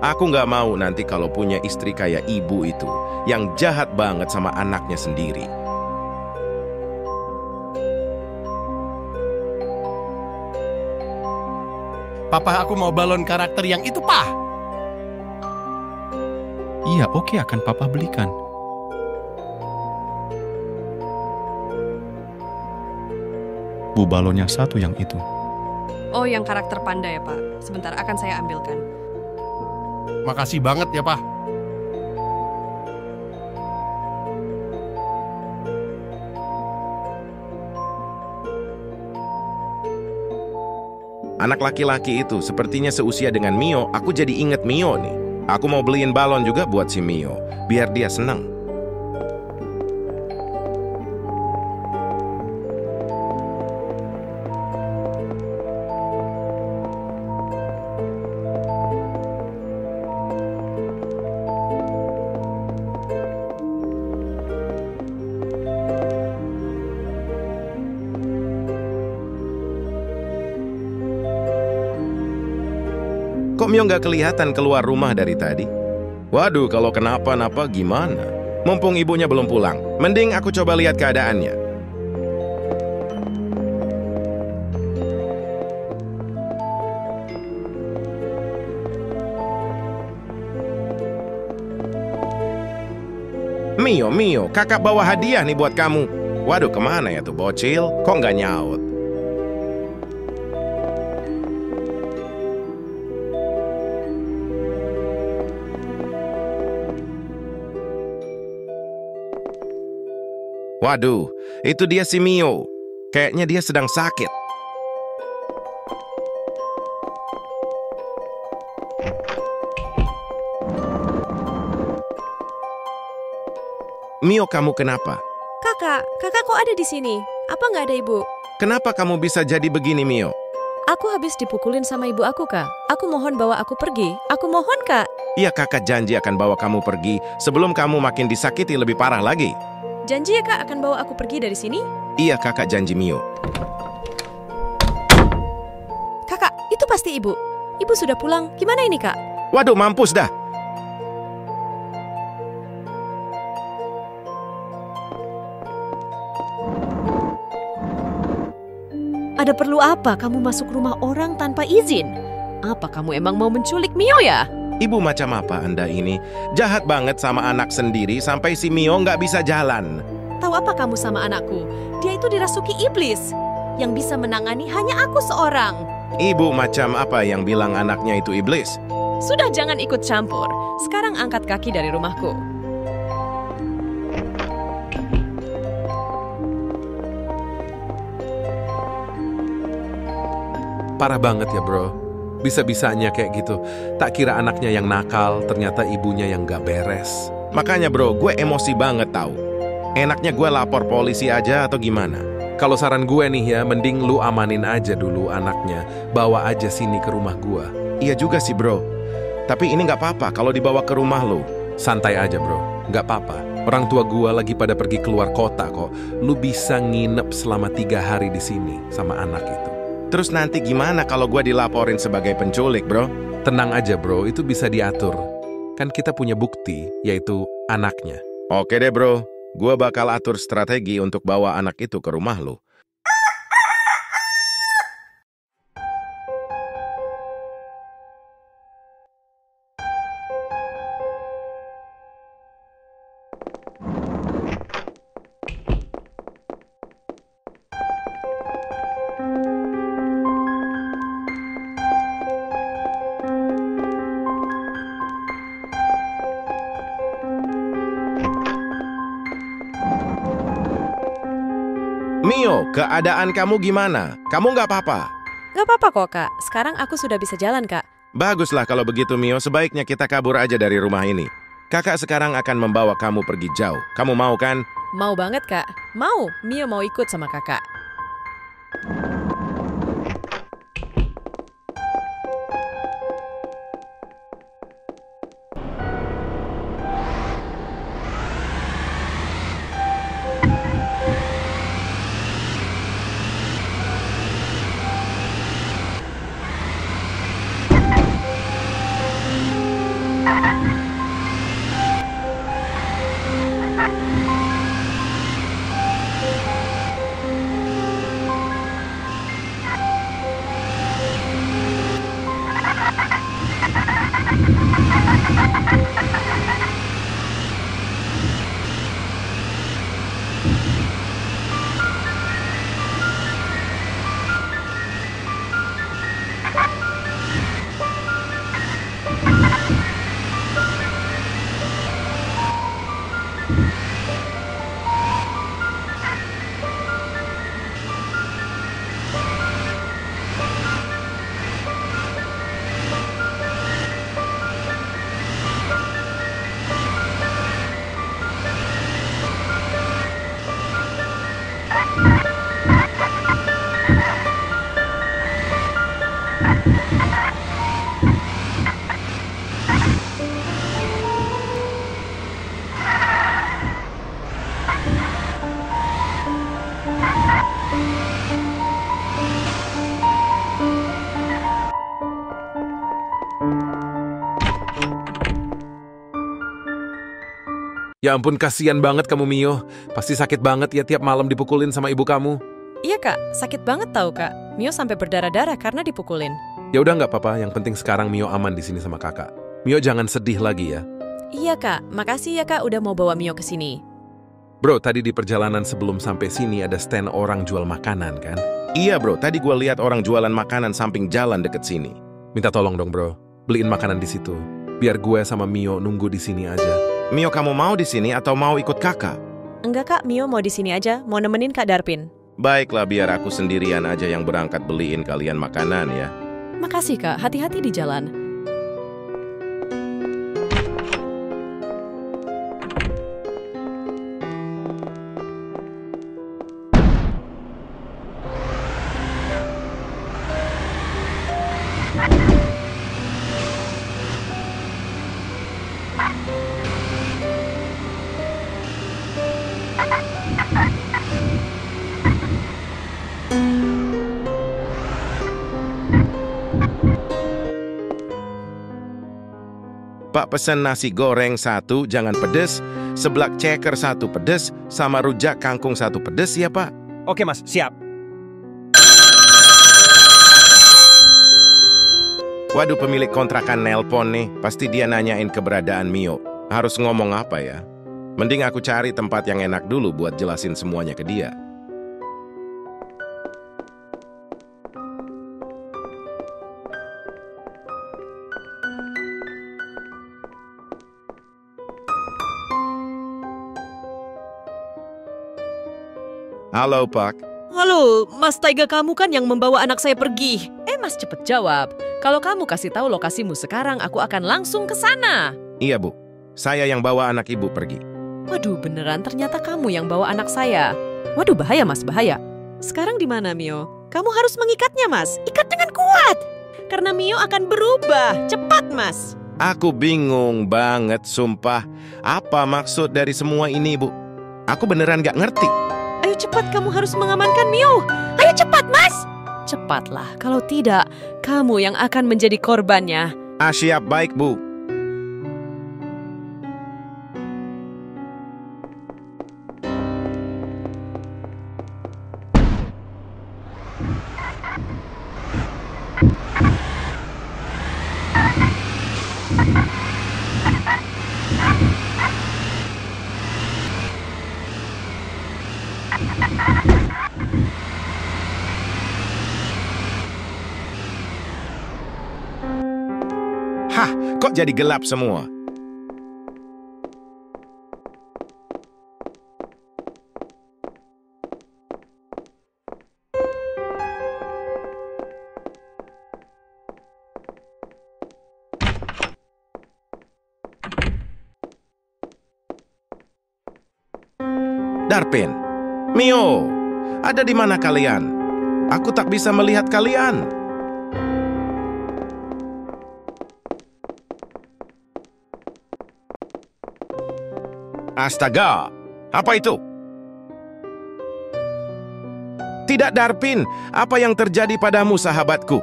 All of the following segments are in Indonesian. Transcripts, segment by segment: Aku nggak mau nanti kalau punya istri kayak ibu itu, yang jahat banget sama anaknya sendiri. Papa, aku mau balon karakter yang itu, Pa. Iya, oke, akan Papa belikan. Bu, balonnya satu yang itu. Oh, yang karakter panda ya, Pak. Sebentar, akan saya ambilkan. Makasih banget ya, Pak. Anak laki-laki itu sepertinya seusia dengan Mio. Aku jadi inget Mio nih. Aku mau beliin balon juga buat si Mio, biar dia seneng. Kok Mio nggak kelihatan keluar rumah dari tadi? Waduh, kalau kenapa-napa gimana? Mumpung ibunya belum pulang, mending aku coba lihat keadaannya. Mio, Mio, kakak bawa hadiah nih buat kamu. Waduh, kemana ya tuh bocil? Kok nggak nyaut? Waduh, itu dia si Mio. Kayaknya dia sedang sakit. Mio, kamu kenapa? Kakak, kakak kok ada di sini? Apa nggak ada ibu? Kenapa kamu bisa jadi begini, Mio? Aku habis dipukulin sama ibu aku, Kak. Aku mohon bawa aku pergi. Aku mohon, Kak. Iya, kakak janji akan bawa kamu pergi sebelum kamu makin disakiti lebih parah lagi. Janji ya, Kak, akan bawa aku pergi dari sini? Iya, kakak janji, Mio. Kakak, itu pasti ibu. Ibu sudah pulang. Gimana ini, Kak? Waduh, mampus dah. Ada perlu apa kamu masuk rumah orang tanpa izin? Apa kamu emang mau menculik Mio ya? Ibu macam apa Anda ini? Jahat banget sama anak sendiri sampai si Mio nggak bisa jalan. Tahu apa kamu sama anakku? Dia itu dirasuki iblis. Yang bisa menangani hanya aku seorang. Ibu macam apa yang bilang anaknya itu iblis? Sudah, jangan ikut campur. Sekarang angkat kaki dari rumahku. Parah banget ya, bro. Bisa-bisanya kayak gitu. Tak kira anaknya yang nakal, ternyata ibunya yang gak beres. Makanya bro, gue emosi banget tau. Enaknya gue lapor polisi aja atau gimana? Kalau saran gue nih ya, mending lu amanin aja dulu anaknya. Bawa aja sini ke rumah gue. Iya juga sih bro. Tapi ini gak apa-apa kalau dibawa ke rumah lu. Santai aja bro, gak apa-apa. Orang tua gue lagi pada pergi keluar kota kok. Lu bisa nginep selama 3 hari di sini sama anak itu. Terus nanti gimana kalau gue dilaporin sebagai penculik, bro? Tenang aja, bro. Itu bisa diatur. Kan kita punya bukti, yaitu anaknya. Oke deh, bro. Gue bakal atur strategi untuk bawa anak itu ke rumah lu. Mio, keadaan kamu gimana? Kamu nggak apa-apa? Nggak apa-apa kok, Kak. Sekarang aku sudah bisa jalan, Kak. Baguslah kalau begitu, Mio. Sebaiknya kita kabur aja dari rumah ini. Kakak sekarang akan membawa kamu pergi jauh. Kamu mau kan? Mau banget, Kak. Mau. Mio mau ikut sama kakak. Ya ampun, kasihan banget kamu Mio. Pasti sakit banget ya tiap malam dipukulin sama ibu kamu. Iya kak, sakit banget tau kak. Mio sampai berdarah-darah karena dipukulin. Ya udah nggak apa-apa, yang penting sekarang Mio aman di sini sama kakak. Mio jangan sedih lagi ya. Iya kak, makasih ya kak udah mau bawa Mio ke sini. Bro, tadi di perjalanan sebelum sampai sini ada stand orang jual makanan kan? Iya bro, tadi gue lihat orang jualan makanan samping jalan deket sini. Minta tolong dong bro, beliin makanan di situ. Biar gue sama Mio nunggu di sini aja. Mio, kamu mau di sini atau mau ikut kakak? Enggak kak, Mio mau di sini aja, mau nemenin Kak Darpin. Baiklah, biar aku sendirian aja yang berangkat beliin kalian makanan ya. Makasih kak, hati-hati di jalan. Pak, pesen nasi goreng satu, jangan pedes, seblak ceker satu pedes, sama rujak kangkung satu pedes ya Pak. Oke Mas, siap. Waduh, pemilik kontrakan nelpon nih, pasti dia nanyain keberadaan Mio. Harus ngomong apa ya? Mending aku cari tempat yang enak dulu buat jelasin semuanya ke dia. Halo, Pak. Halo, Mas Taiga, kamu kan yang membawa anak saya pergi. Mas cepet jawab. Kalau kamu kasih tahu lokasimu sekarang, aku akan langsung ke sana. Iya, Bu. Saya yang bawa anak ibu pergi. Waduh, beneran ternyata kamu yang bawa anak saya. Waduh, bahaya, Mas, bahaya. Sekarang di mana, Mio? Kamu harus mengikatnya, Mas. Ikat dengan kuat. Karena Mio akan berubah. Cepat, Mas. Aku bingung banget, sumpah. Apa maksud dari semua ini, Bu? Aku beneran gak ngerti. Ayo cepat, kamu harus mengamankan Mio. Ayo cepat, Mas. Cepatlah, kalau tidak, kamu yang akan menjadi korbannya. Ah, siap, baik, Bu. Hah, kok jadi gelap semua? Darpin, Mio, ada di mana kalian? Aku tak bisa melihat kalian. Astaga, apa itu? Tidak, Darpin, apa yang terjadi padamu, sahabatku?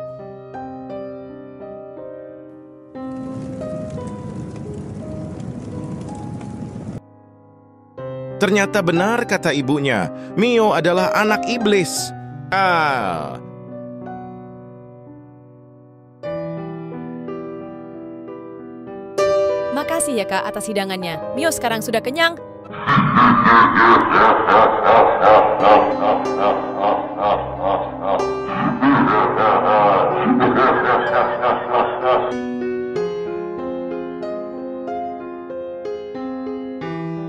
Ternyata benar kata ibunya, Mio adalah anak iblis. Ah. Makasih ya kak atas hidangannya. Mio sekarang sudah kenyang.